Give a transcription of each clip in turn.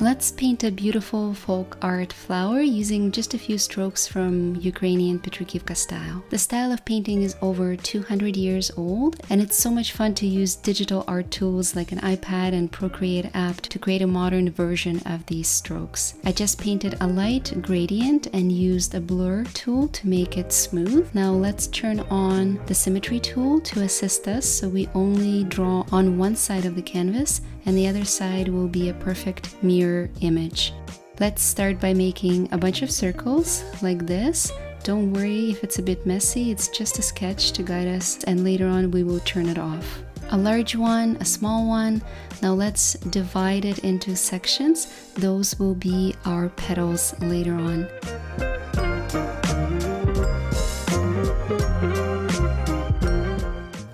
Let's paint a beautiful folk art flower using just a few strokes from Ukrainian Petrykivka style. The style of painting is over 200 years old, and it's so much fun to use digital art tools like an iPad and Procreate app to create a modern version of these strokes. I just painted a light gradient and used a blur tool to make it smooth. Now let's turn on the symmetry tool to assist us so we only draw on one side of the canvas and the other side will be a perfect mirror image. Let's start by making a bunch of circles like this. Don't worry if it's a bit messy, it's just a sketch to guide us, and later on we will turn it off. A large one, a small one. Now let's divide it into sections. Those will be our petals later on.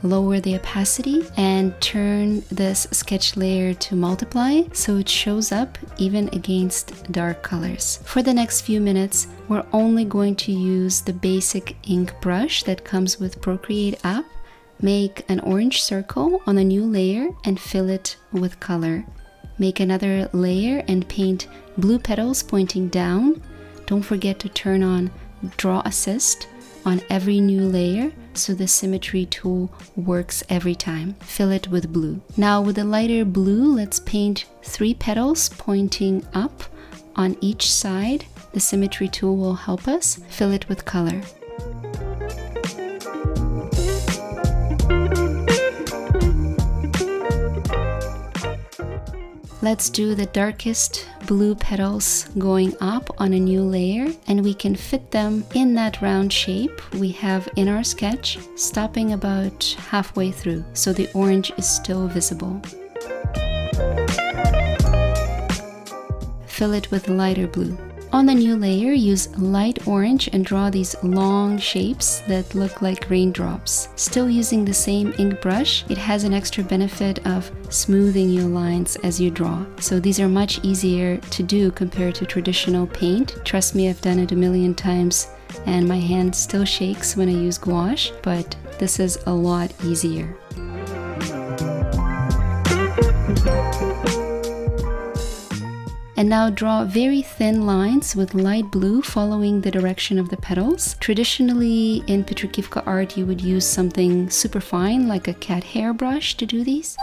Lower the opacity and turn this sketch layer to multiply so it shows up even against dark colors. For the next few minutes, we're only going to use the basic ink brush that comes with Procreate app. Make an orange circle on a new layer and fill it with color. Make another layer and paint blue petals pointing down. Don't forget to turn on Draw Assist on every new layer so the symmetry tool works every time. Fill it with blue. Now with a lighter blue, let's paint 3 petals pointing up on each side. The symmetry tool will help us. Fill it with color. Let's do the darkest blue petals going up on a new layer, and we can fit them in that round shape we have in our sketch, stopping about halfway through, so the orange is still visible. Fill it with lighter blue. On the new layer, use light orange and draw these long shapes that look like raindrops. Still using the same ink brush, it has an extra benefit of smoothing your lines as you draw. So these are much easier to do compared to traditional paint. Trust me, I've done it a million times and my hand still shakes when I use gouache, but this is a lot easier. And now draw very thin lines with light blue following the direction of the petals. Traditionally, in Petrykivka art, you would use something super fine like a cat hair brush to do these.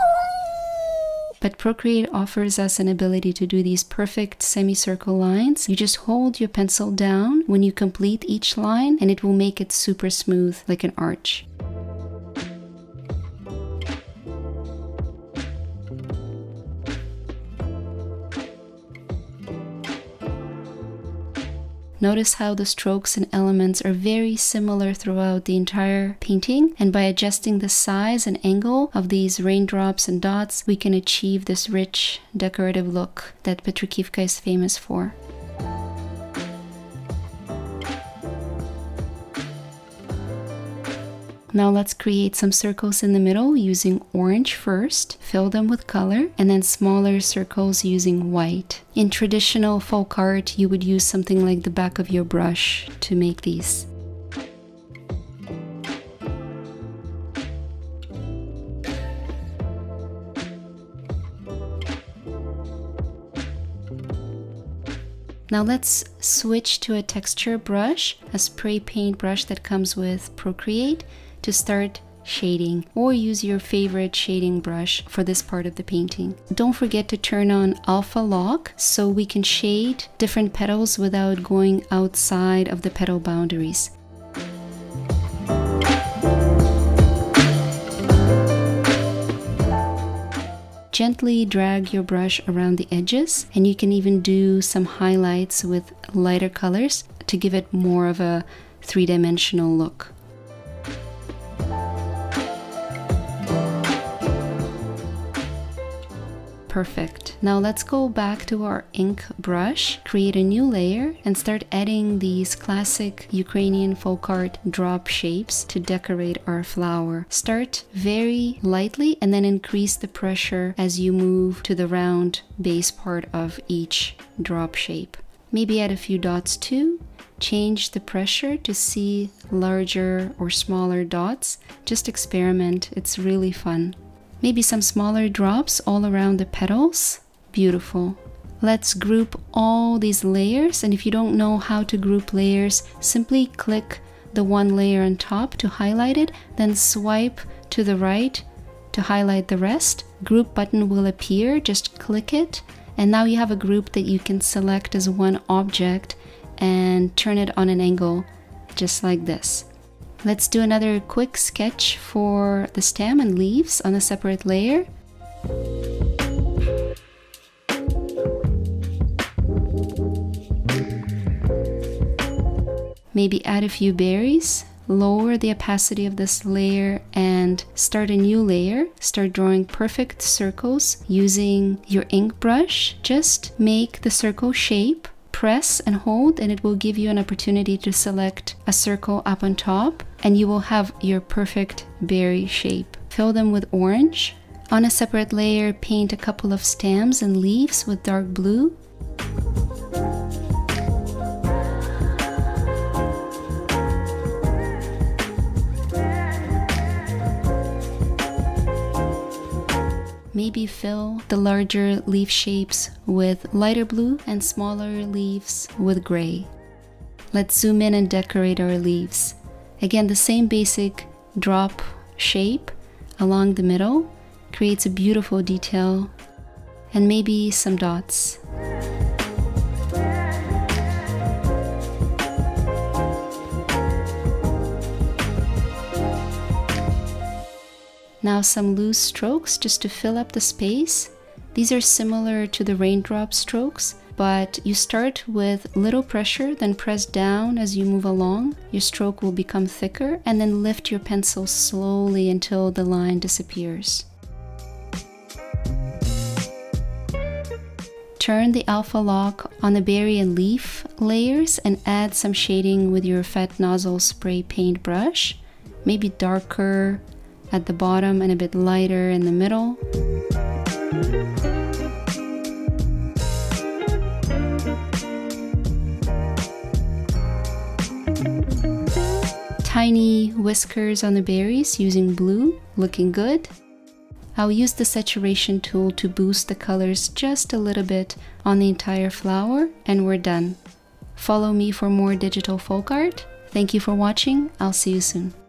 But Procreate offers us an ability to do these perfect semicircle lines. You just hold your pencil down when you complete each line and it will make it super smooth like an arch. Notice how the strokes and elements are very similar throughout the entire painting, and by adjusting the size and angle of these raindrops and dots, we can achieve this rich, decorative look that Petrykivka is famous for. Now let's create some circles in the middle using orange first, fill them with color, and then smaller circles using white. In traditional folk art, you would use something like the back of your brush to make these. Now let's switch to a texture brush, a spray paint brush that comes with Procreate, to start shading, or use your favorite shading brush for this part of the painting. Don't forget to turn on Alpha Lock so we can shade different petals without going outside of the petal boundaries. Gently drag your brush around the edges, and you can even do some highlights with lighter colors to give it more of a three-dimensional look. Perfect. Now let's go back to our ink brush, create a new layer, and start adding these classic Ukrainian folk art drop shapes to decorate our flower. Start very lightly and then increase the pressure as you move to the round base part of each drop shape. Maybe add a few dots too. Change the pressure to see larger or smaller dots. Just experiment, it's really fun. Maybe some smaller drops all around the petals, Beautiful. Let's group all these layers, and if you don't know how to group layers, simply click the one layer on top to highlight it, then swipe to the right to highlight the rest. Group button will appear, just click it, and now you have a group that you can select as one object and turn it on an angle, just like this. Let's do another quick sketch for the stem and leaves on a separate layer. Maybe add a few berries, lower the opacity of this layer and start a new layer. Start drawing perfect circles using your ink brush. Just make the circle shape, press and hold, and it will give you an opportunity to select a circle up on top, and you will have your perfect berry shape. Fill them with orange. On a separate layer, paint a couple of stems and leaves with dark blue. Maybe fill the larger leaf shapes with lighter blue and smaller leaves with gray. Let's zoom in and decorate our leaves. Again, the same basic drop shape along the middle creates a beautiful detail, and maybe some dots. Now some loose strokes just to fill up the space. These are similar to the raindrop strokes, but you start with little pressure, then press down as you move along. Your stroke will become thicker, and then lift your pencil slowly until the line disappears. Turn the alpha lock on the berry and leaf layers and add some shading with your fat nozzle spray paint brush, maybe darker at the bottom and a bit lighter in the middle. Tiny whiskers on the berries using blue, looking good. I'll use the saturation tool to boost the colors just a little bit on the entire flower, and we're done. Follow me for more digital folk art. Thank you for watching. I'll see you soon.